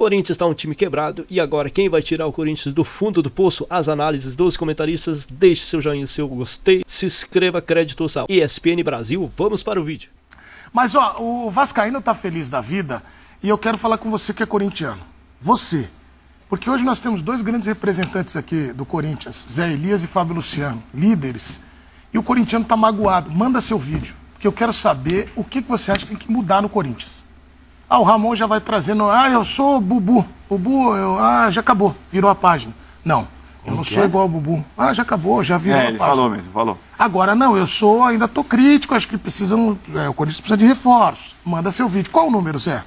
Corinthians está um time quebrado e agora quem vai tirar o Corinthians do fundo do poço? As análises dos comentaristas, deixe seu joinha, seu gostei, se inscreva, créditos ao ESPN Brasil, vamos para o vídeo. Mas ó, o vascaíno tá feliz da vida e eu quero falar com você que é corintiano, você, porque hoje nós temos dois grandes representantes aqui do Corinthians, Zé Elias e Fábio Luciano, líderes, e o corintiano tá magoado, manda seu vídeo, porque eu quero saber o que você acha que tem que mudar no Corinthians. Ah, o Ramon já vai trazendo, ah, eu sou o Bubu, já acabou, virou a página. Não, eu não sou igual ao Bubu, ah, já acabou, já virou a página. É, ele falou mesmo, falou. Agora não, eu sou, ainda tô crítico, acho que precisam, o Corinthians precisa de reforço. Manda seu vídeo, qual o número, Zé?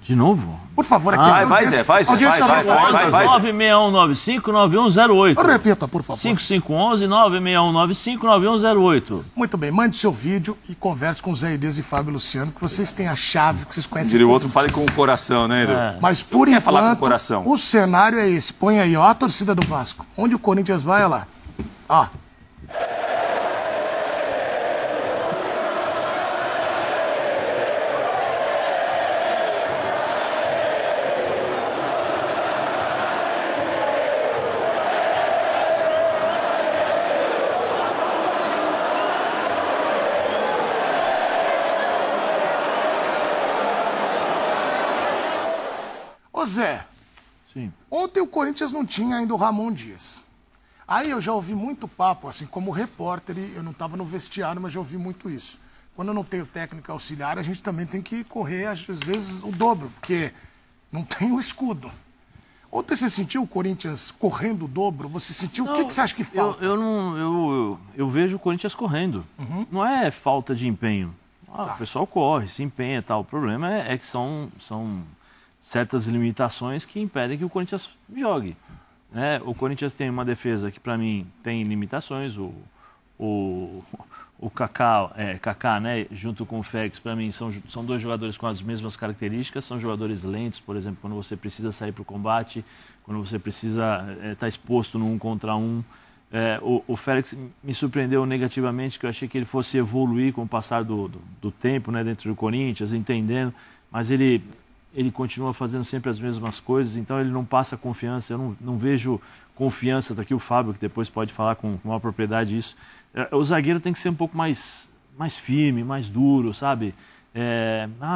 De novo? Por favor, aqui. Ah, vai, Zé, vai, Zé, vai. 96195-9108. Repita, por favor. 5511-96195-9108. Muito bem, mande seu vídeo e converse com o Zé Elias e Fábio Luciano, que vocês têm a chave, que vocês conhecem. Diria o outro, fale com o coração, né, Edu? É. Mas por enquanto, falar com o coração. O cenário é esse. Põe aí, ó, a torcida do Vasco. Onde o Corinthians vai, olha lá. Ó. Zé, sim. Ontem o Corinthians não tinha ainda o Ramón Diaz. Aí eu já ouvi muito papo, assim, como repórter, eu não estava no vestiário, mas já ouvi muito isso. Quando eu não tenho técnico auxiliar, a gente também tem que correr, às vezes, o dobro, porque não tem o escudo. Ontem você sentiu o Corinthians correndo o dobro? Você sentiu? Não, o que você acha que falta? Eu vejo o Corinthians correndo. Uhum. Não é falta de empenho. Ah, tá. O pessoal corre, se empenha e tal. O problema é que são certas limitações que impedem que o Corinthians jogue. Né? O Corinthians tem uma defesa que, para mim, tem limitações. O Kaká, né, junto com o Félix, para mim, são dois jogadores com as mesmas características. São jogadores lentos, por exemplo, quando você precisa sair para o combate, quando você precisa estar exposto no 1 contra 1. O Félix me surpreendeu negativamente, que eu achei que ele fosse evoluir com o passar do tempo, né, dentro do Corinthians, entendendo, mas ele continua fazendo sempre as mesmas coisas, então ele não passa confiança, eu não vejo confiança. Está aqui o Fábio, que depois pode falar com uma propriedade disso. O zagueiro tem que ser um pouco mais firme, mais duro, sabe?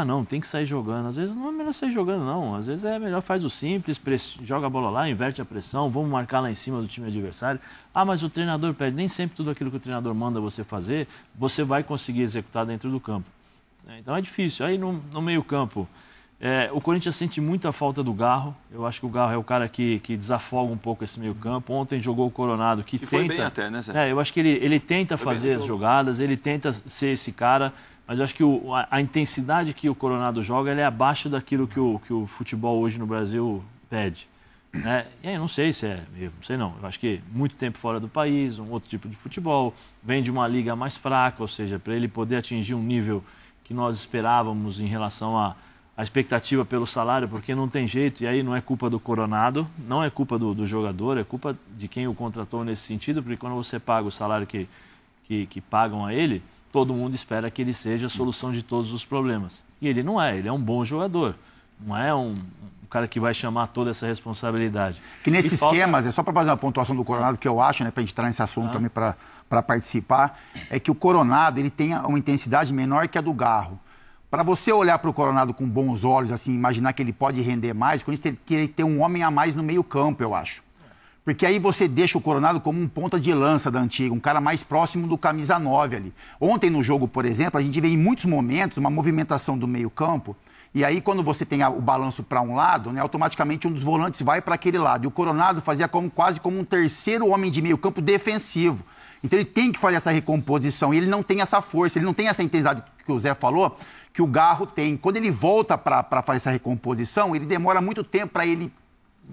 Não, tem que sair jogando. Às vezes não é melhor sair jogando, não. Às vezes é melhor faz o simples, joga a bola lá, inverte a pressão, vamos marcar lá em cima do time adversário. Ah, mas o treinador pede. Nem sempre tudo aquilo que o treinador manda você fazer, você vai conseguir executar dentro do campo. Então é difícil. Aí no meio campo... o Corinthians sente muito a falta do Garro. Eu acho que o Garro é o cara que desafoga um pouco esse meio campo. Ontem jogou o Coronado, que tenta... foi bem até, né, Zé? Eu acho que ele tenta fazer as jogadas, ele tenta ser esse cara, mas eu acho que a intensidade que o Coronado joga, ela é abaixo daquilo que o futebol hoje no Brasil pede. Né? E aí, não sei. Eu acho que muito tempo fora do país, um outro tipo de futebol, vem de uma liga mais fraca, ou seja, para ele poder atingir um nível que nós esperávamos em relação a expectativa pelo salário, porque não tem jeito, e aí não é culpa do Coronado, não é culpa do jogador, é culpa de quem o contratou nesse sentido, porque quando você paga o salário que pagam a ele, todo mundo espera que ele seja a solução de todos os problemas. E ele não é, ele é um bom jogador, não é um cara que vai chamar toda essa responsabilidade. Que nesse esquema, só para fazer uma pontuação do Coronado, que eu acho, né, para a gente entrar nesse assunto também, para participar, é que o Coronado ele tem uma intensidade menor que a do Garro. Para você olhar para o Coronado com bons olhos, assim, imaginar que ele pode render mais, com isso ele queria ter um homem a mais no meio campo, eu acho. Porque aí você deixa o Coronado como um ponta de lança da antiga, um cara mais próximo do camisa 9 ali. Ontem no jogo, por exemplo, a gente vê em muitos momentos uma movimentação do meio campo, e aí quando você tem o balanço para um lado, né, automaticamente um dos volantes vai para aquele lado. E o Coronado fazia quase como um terceiro homem de meio campo defensivo. Então ele tem que fazer essa recomposição, e ele não tem essa força, ele não tem essa intensidade que o Zé falou... que o Garro tem. Quando ele volta para fazer essa recomposição, ele demora muito tempo para ele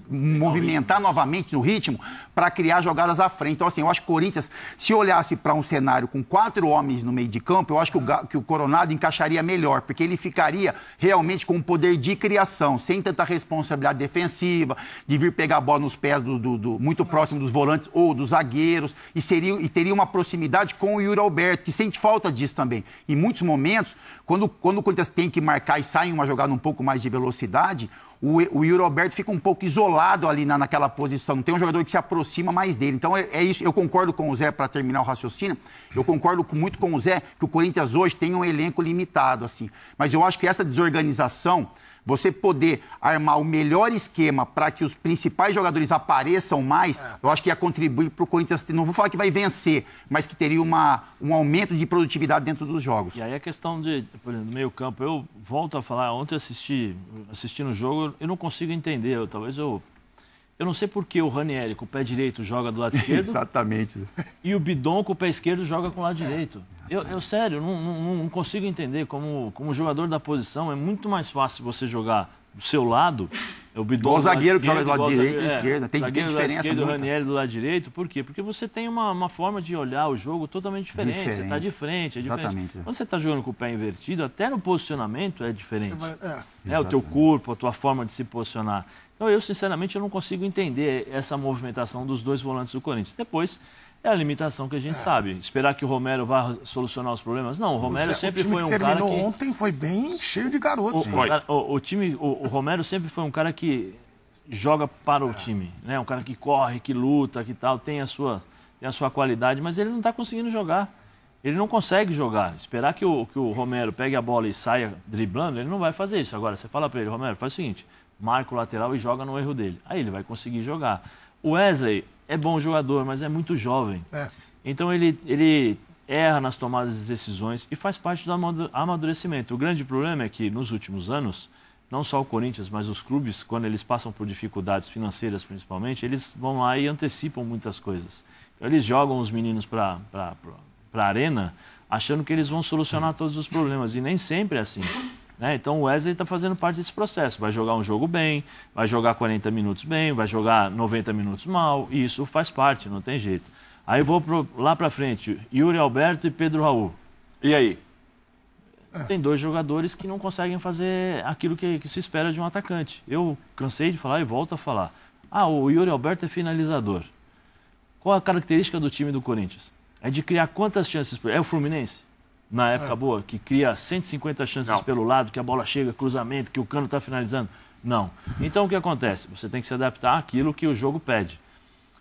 movimentar novamente no ritmo para criar jogadas à frente. Então, assim, eu acho que o Corinthians, se olhasse para um cenário com 4 homens no meio de campo, eu acho que o Coronado encaixaria melhor, porque ele ficaria realmente com um poder de criação, sem tanta responsabilidade defensiva, de vir pegar a bola nos pés muito próximo dos volantes ou dos zagueiros, e teria uma proximidade com o Yuri Alberto, que sente falta disso também. Em muitos momentos, quando o Corinthians tem que marcar e sai uma jogada um pouco mais de velocidade, o Yuri Alberto fica um pouco isolado ali naquela posição. Não tem um jogador que se aproxima mais dele. Então, é isso. Eu concordo com o Zé, para terminar o raciocínio, eu concordo muito com o Zé que o Corinthians hoje tem um elenco limitado, assim. Mas eu acho que essa desorganização, você poder armar o melhor esquema para que os principais jogadores apareçam mais, eu acho que ia contribuir para o Corinthians, não vou falar que vai vencer, mas que teria um aumento de produtividade dentro dos jogos. E aí a questão do meio campo, eu volto a falar, ontem assisti no jogo, eu não consigo entender, eu não sei por que o Ranieri com o pé direito joga do lado esquerdo. Exatamente. E o Bidon com o pé esquerdo joga com o lado direito. Eu sério, não consigo entender como jogador da posição. É muito mais fácil você jogar do seu lado. É o Bidon do zagueiro que joga do lado direito e esquerda. Tem diferença do Ranieri do lado direito. Por quê? Porque você tem uma forma de olhar o jogo totalmente diferente. Você está de frente, é diferente. Exatamente. Quando você está jogando com o pé invertido, até no posicionamento é diferente. É o teu corpo, a tua forma de se posicionar. Então, eu, sinceramente, eu não consigo entender essa movimentação dos dois volantes do Corinthians. Depois, é a limitação que a gente sabe. Esperar que o Romero vá solucionar os problemas? Não, o Romero sempre foi um cara que... O time ontem foi bem cheio de garotos. O Romero sempre foi um cara que joga para o time, né? Um cara que corre, que luta, que tal, tem a sua qualidade, mas ele não está conseguindo jogar. Ele não consegue jogar. Esperar que o Romero pegue a bola e saia driblando, ele não vai fazer isso. Agora, você fala para ele, Romero, faz o seguinte... Marca o lateral e joga no erro dele. Aí ele vai conseguir jogar. O Wesley é bom jogador, mas é muito jovem. Então ele erra nas tomadas de decisões e faz parte do amadurecimento. O grande problema é que nos últimos anos, não só o Corinthians, mas os clubes, quando eles passam por dificuldades financeiras principalmente, eles vão lá e antecipam muitas coisas. Então, eles jogam os meninos para a arena achando que eles vão solucionar todos os problemas. E nem sempre é assim. Né? Então o Wesley está fazendo parte desse processo, vai jogar um jogo bem, vai jogar 40 minutos bem, vai jogar 90 minutos mal, e isso faz parte, não tem jeito. Aí eu vou lá para frente, Yuri Alberto e Pedro Raul. E aí? Tem dois jogadores que não conseguem fazer aquilo que se espera de um atacante. Eu cansei de falar e volto a falar. O Yuri Alberto é finalizador. Qual a característica do time do Corinthians? É de criar quantas chances? É o Fluminense? Na época boa, que cria 150 chances pelo lado, que a bola chega, cruzamento, que o Cano está finalizando. Não. Então o que acontece? Você tem que se adaptar àquilo que o jogo pede.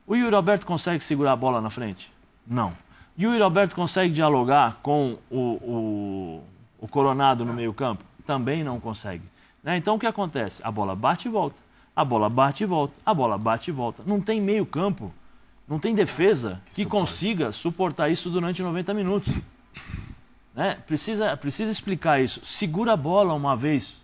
O Yuri Alberto consegue segurar a bola na frente? Não. E o Yuri Alberto consegue dialogar com o Coronado no meio campo? Também não consegue. Né? Então o que acontece? A bola bate e volta. A bola bate e volta. A bola bate e volta. Não tem meio campo, não tem defesa que consiga suportar isso durante 90 minutos. Né? Precisa explicar isso. Segura a bola uma vez.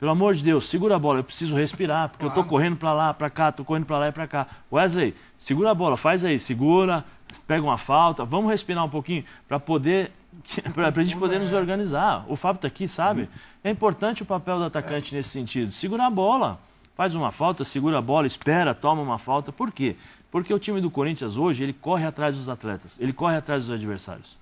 Pelo amor de Deus, segura a bola. Eu preciso respirar, porque eu tô correndo para lá, para cá, tô correndo para lá e para cá. Wesley, segura a bola, faz aí, segura, pega uma falta, vamos respirar um pouquinho para poder... Pra gente poder nos organizar. O Fábio tá aqui, sabe? É importante o papel do atacante nesse sentido. Segura a bola, faz uma falta, segura a bola, espera, toma uma falta. Por quê? Porque o time do Corinthians hoje, ele corre atrás dos atletas, ele corre atrás dos adversários.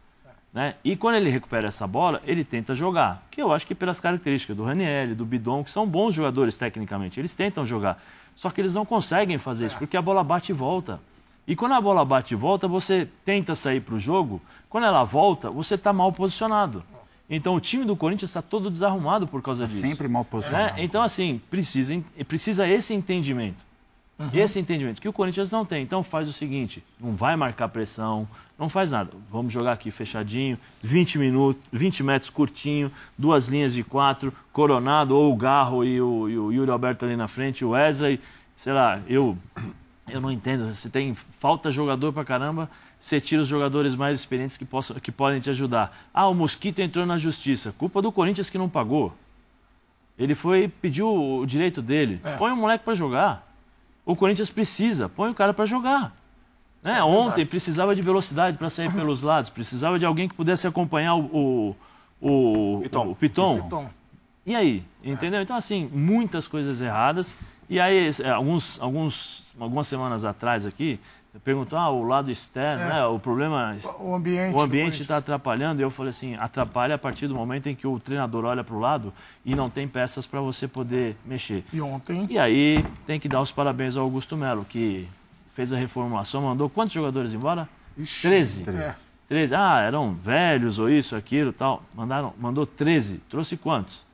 Né? E quando ele recupera essa bola, ele tenta jogar. Que eu acho que pelas características do Ranieri, do Bidon, que são bons jogadores tecnicamente, eles tentam jogar. Só que eles não conseguem fazer isso, porque a bola bate e volta. E quando a bola bate e volta, você tenta sair para o jogo. Quando ela volta, você está mal posicionado. Então o time do Corinthians está todo desarrumado por causa disso. Sempre mal posicionado. Né? Então assim, precisa esse entendimento. Esse entendimento que o Corinthians não tem. Então faz o seguinte, não vai marcar pressão, não faz nada. Vamos jogar aqui fechadinho, 20 metros curtinho, 2 linhas de 4, Coronado ou o Garro e o Yuri Alberto ali na frente, o Wesley, sei lá, eu não entendo. Você tem falta de jogador pra caramba, você tira os jogadores mais experientes que podem te ajudar. O Mosquito entrou na justiça, culpa do Corinthians que não pagou. Ele foi pediu o direito dele. Põe o moleque pra jogar. O Corinthians precisa, põe o cara para jogar. Né? Ontem precisava de velocidade para sair pelos lados, precisava de alguém que pudesse acompanhar o Piton. E aí? Entendeu? Então, assim, muitas coisas erradas. E aí, algumas semanas atrás aqui, perguntou, o lado externo, né? O problema... O ambiente está atrapalhando. E eu falei assim, atrapalha a partir do momento em que o treinador olha para o lado e não tem peças para você poder mexer. E ontem... E aí, tem que dar os parabéns ao Augusto Melo, que fez a reformulação, mandou quantos jogadores embora? 13. 13. Eram velhos ou isso, aquilo, tal. Mandou 13. Trouxe quantos?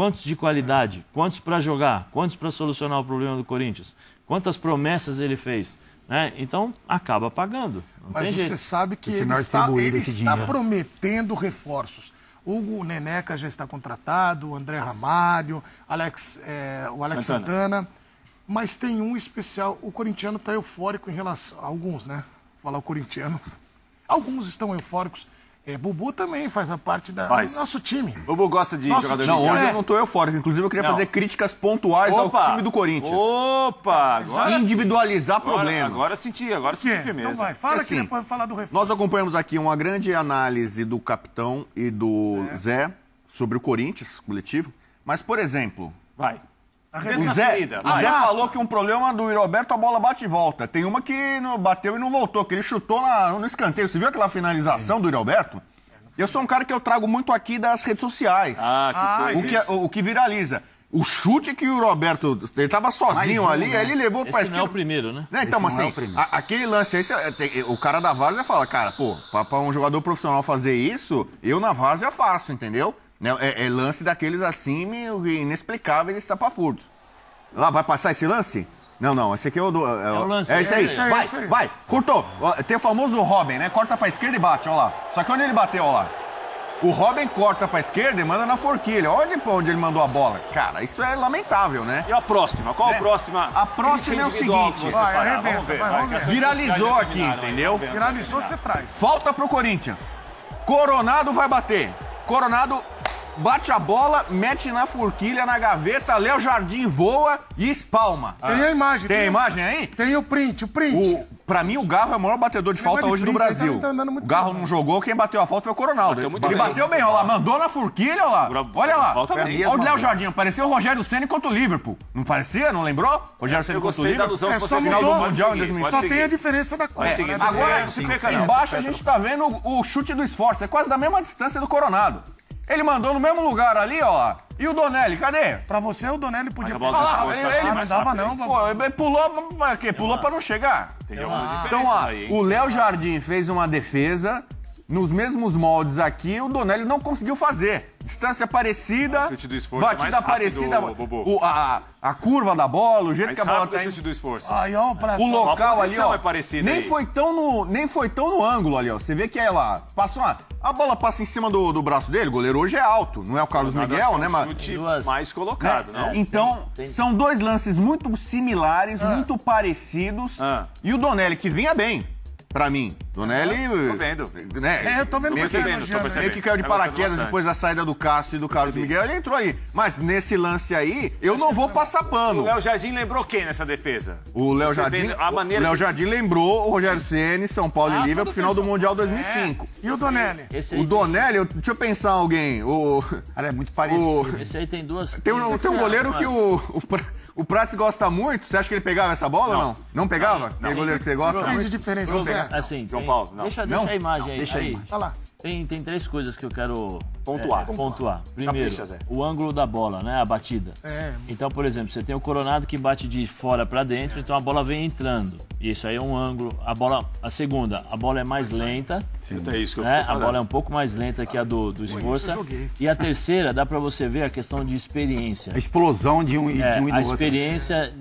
Quantos de qualidade? Quantos para jogar? Quantos para solucionar o problema do Corinthians? Quantas promessas ele fez? Né? Então, acaba pagando. Mas você sabe que ele está prometendo reforços. O Neneca já está contratado, o André Ramalho, o Alex Santana. Mas tem um especial. O corintiano está eufórico em relação... Alguns, né? Vou falar o corintiano. Alguns estão eufóricos. Bubu também faz a parte do nosso time. Bubu gosta de jogador. Não, hoje eu não estou eufórico. Inclusive, eu queria fazer críticas pontuais ao time do Corinthians. Agora individualizar problemas. Agora senti firmeza. Então vai, fala que depois eu vou falar do reforço. Nós acompanhamos aqui uma grande análise do capitão e do Zé sobre o Corinthians coletivo. Mas, por exemplo... O Zé falou que um problema do Yuri Alberto, a bola bate e volta. Tem uma que bateu e não voltou, que ele chutou no escanteio. Você viu aquela finalização do Yuri Alberto? Eu sou um cara que eu trago muito aqui das redes sociais. O que viraliza. O chute que o Yuri Alberto... Ele estava sozinho ali, aí ele levou para a esquerda. Esse não é o primeiro, né? Então, mas assim, aquele lance aí, o cara da Várzea fala, cara, pô, para um jogador profissional fazer isso, eu na Várzea faço, entendeu? É lance daqueles assim, inexplicáveis, estapafúrdios. Lá, vai passar esse lance? Não, esse aqui eu dou. É o lance. É esse aí. Vai, cortou. Tem o famoso Robin, né? Corta pra esquerda e bate, ó lá. Só que onde ele bateu, ó lá. O Robin corta pra esquerda e manda na forquilha. Olha pra onde ele mandou a bola. Cara, isso é lamentável, né? E a próxima? Qual a próxima? A próxima é o seguinte. Vamos ver. Viralizou aqui, entendeu? Viralizou, você traz. Falta pro Corinthians. Coronado vai bater. Coronado... Bate a bola, mete na forquilha, na gaveta, Léo Jardim voa e espalma. Tem a imagem. Tem a imagem aí? Tem o print, Pra mim, o Garro é o maior batedor de falta hoje do Brasil. O Garro não jogou, quem bateu a falta foi o Coronado. Ele bateu bem, ó lá, mandou na forquilha, ó lá. Olha lá, olha o Léo Jardim, parecia o Rogério Ceni contra o Liverpool. Não parecia? Não lembrou? Rogério Ceni contra o Liverpool. Só mudou. Só tem a diferença da cor. Agora, embaixo a gente tá vendo o chute do esforço, é quase da mesma distância do Coronado. Ele mandou no mesmo lugar ali, ó. E o Donelli, cadê? Pra você, o Donelli podia... Ele não dava, não. Pulou pra não chegar. Então, ó, o Léo Jardim fez uma defesa... Nos mesmos moldes aqui, o Donelli não conseguiu fazer. Distância parecida, chute do esforço batida mais parecida, a curva da bola, o jeito mais que a bola tá indo. Chute do esforço. Aí, ó, o local ali, ó, é nem foi tão no ângulo ali, ó. Você vê que ela passou a bola passa em cima do braço dele, o goleiro hoje é alto, não é o Carlos Miguel, né? Mas chute mais colocado, né? Não? Então, são dois lances muito similares, muito parecidos, e o Donelli, que vinha bem. Pra mim, Donelli... Tô vendo. Né? Eu tô vendo. Tô percebendo. Meio que caiu de paraquedas depois da saída do Cássio e do Carlos Miguel, ele entrou aí. Mas nesse lance aí, eu não vou passar pano. O Léo Jardim lembrou quem nessa defesa? O Léo Jardim... O Léo Jardim lembrou o Rogério Ceni, São Paulo e Liverpool, pro final do Mundial 2005. E o Donelli? O Donelli, deixa eu pensar alguém. Cara, é muito parecido. Esse aí tem duas... Tem um goleiro que o Prats gosta muito. Você acha que ele pegava essa bola ou não? Não pegava? Tem goleiro que você gosta? Não tem diferença, Zé. Assim, São Paulo, não. Deixa a imagem aí. Deixa aí. Olha lá. Tem três coisas que eu quero pontuar. Primeiro, o ângulo da bola, né? A batida. Então, por exemplo, você tem o Coronado que bate de fora para dentro, então a bola vem entrando. Isso aí é um ângulo. A segunda, a bola é mais lenta. É isso que eu falei. A bola é um pouco mais lenta que a do esforço. E a terceira, dá para você ver a questão de experiência. A explosão de um e do outro. A experiência,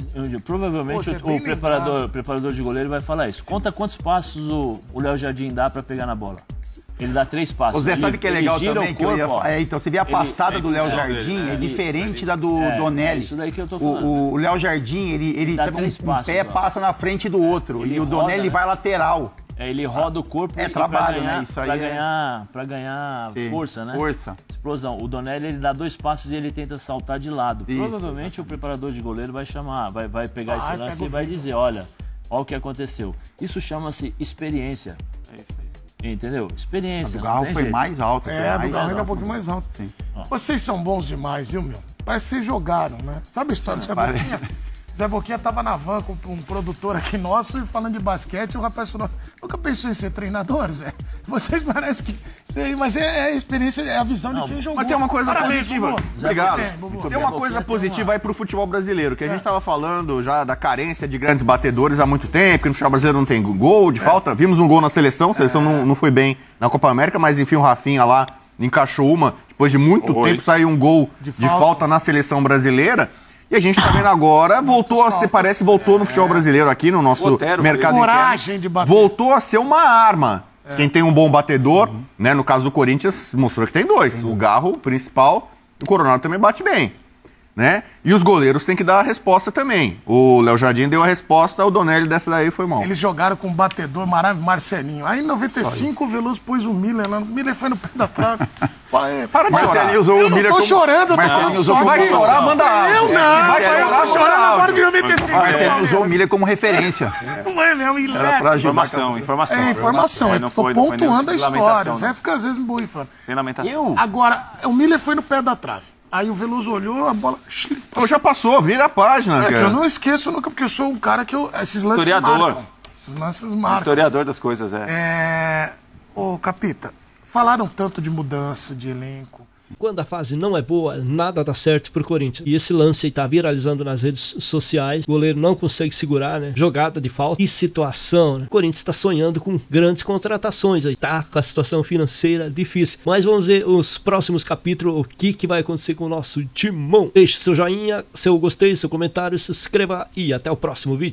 provavelmente o preparador de goleiro vai falar isso. Conta quantos passos o Léo Jardim dá para pegar na bola. Ele dá três passos. O Zé sabe que é legal também? Então, você vê a passada do Léo Jardim, é diferente da do Donelli. É isso daí que eu tô falando. O Léo Jardim, ele dá três passos, pé passa na frente do outro. E o Donelli vai lateral. Ele roda o corpo pra ganhar força, né? Força. Explosão. O Donelli, ele dá dois passos e ele tenta saltar de lado. Isso. Provavelmente o preparador de goleiro vai chamar, vai pegar esse lance e vai dizer, olha o que aconteceu. Isso chama-se experiência. É isso aí. Entendeu? Experiência. O Garro foi mais alto. O Garro ainda um pouquinho mais alto. Sim. Vocês são bons demais, viu, meu? Parece que vocês jogaram, né? Sabe a história do Zé Boquinha? O Zé Boquinha tava na van com um produtor aqui nosso e falando de basquete, o rapaz falou, nunca pensou em ser treinador, Zé? Vocês parecem que... Sei, mas é a experiência, é a visão de quem jogou. Mas tem uma coisa positiva. Obrigado. Tem uma coisa positiva aí pro futebol brasileiro, que a gente tava falando já da carência de grandes batedores há muito tempo, que no futebol brasileiro não tem gol de falta. Vimos um gol na seleção, a seleção não foi bem na Copa América, mas enfim, o Rafinha lá encaixou uma. Depois de muito tempo saiu um gol de falta na seleção brasileira. E a gente tá vendo agora, voltou a ser, parece, voltou no futebol brasileiro aqui, no nosso mercado interno. De bater. Voltou a ser uma arma. É. Quem tem um bom batedor, né? No caso do Corinthians, mostrou que tem dois. O Garro, principal, e o Coronado também bate bem. Né? E os goleiros têm que dar a resposta também. O Léo Jardim deu a resposta, o Donelli dessa daí foi mal. Eles jogaram com um batedor maravilhoso, Marcelinho. Aí em 95 o Veloso pôs o Miller lá. O Miller foi no pé da trave. Para de chorar. Eu não tô chorando, não. Se vai chorar, manda água. Eu não. Eu tô chorando agora de 95. Marcelinho usou o Miller como referência. Não é mesmo, Miller. Era pra informação. É informação. Eu tô pontuando a história. O Zé fica às vezes me borrifando. Sem lamentação. Agora, o Miller foi no pé da trave. Aí o Veloso olhou, a bola... Então já passou, vira a página, cara. Eu não esqueço nunca, porque eu sou um cara que... Esses lances marcam. Esses lances marcam. Historiador das coisas, é. Ô, Capita, falaram tanto de mudança, de elenco. Quando a fase não é boa, nada dá certo pro Corinthians. E esse lance aí tá viralizando nas redes sociais. O goleiro não consegue segurar, né? Jogada de falta. Que situação, né? O Corinthians tá sonhando com grandes contratações aí. Tá com a situação financeira difícil. Mas vamos ver os próximos capítulos. O que que vai acontecer com o nosso Timão. Deixe seu joinha, seu gostei, seu comentário, se inscreva e até o próximo vídeo.